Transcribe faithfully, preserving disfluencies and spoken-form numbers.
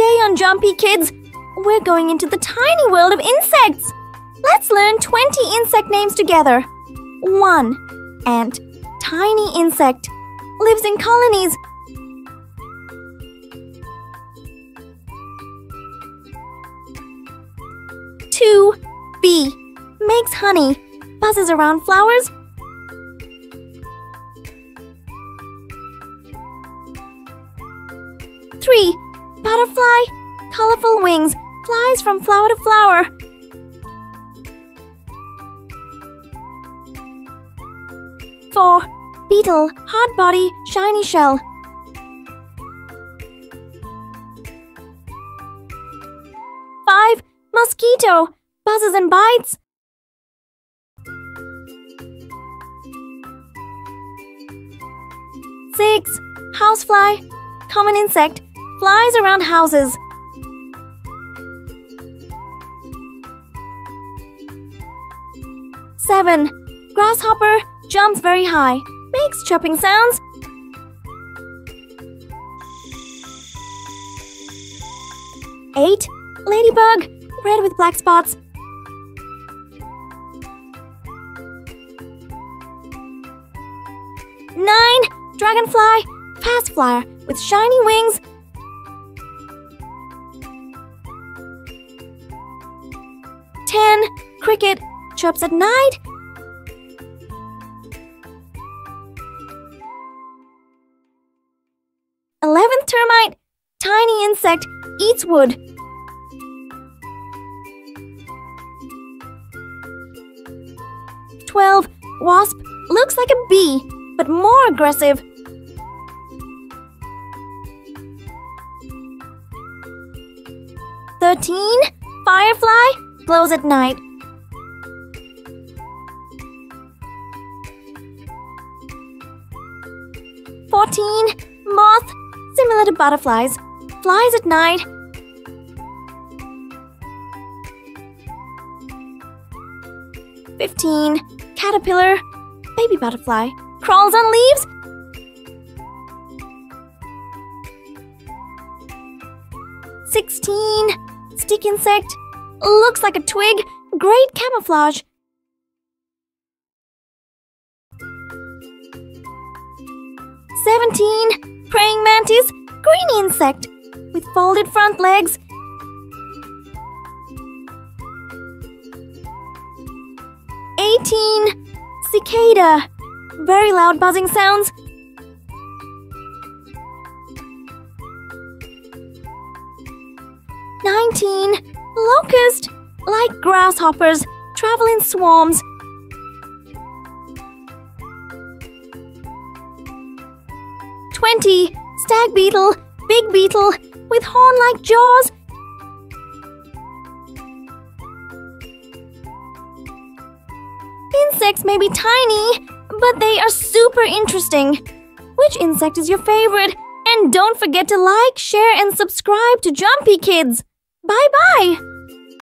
Today on Jumppyy Kids, we're going into the tiny world of insects. Let's learn twenty insect names together. one. Ant. Tiny insect. Lives in colonies. two. Bee. Makes honey. Buzzes around flowers. three. Butterfly. Colorful wings. Flies from flower to flower. four. Beetle. Hard body. Shiny shell. five. Mosquito. Buzzes and bites. six. Housefly. Common insect. Flies around houses. seven. Grasshopper. Jumps very high. Makes chopping sounds. eight. Ladybug. Red with black spots. nine. Dragonfly. Fast flyer with shiny wings. ten. Cricket. Chirps at night. eleventh. Termite. Tiny insect. Eats wood. twelve. Wasp. Looks like a bee, but more aggressive. thirteen. Firefly. Glows at night. fourteen. Moth. Similar to butterflies. Flies at night. fifteen. Caterpillar. Baby butterfly. Crawls on leaves. sixteen. Stick insect. Looks like a twig. Great camouflage. seventeen. Praying mantis. Green insect with folded front legs. eighteen. Cicada. Very loud buzzing sounds. nineteen. Locust. Like grasshoppers, travel in swarms. twenty. Stag beetle. Big beetle with horn-like jaws. Insects may be tiny, but they are super interesting. Which insect is your favorite? And don't forget to like, share, and subscribe to Jumppyy Kids. Bye-bye!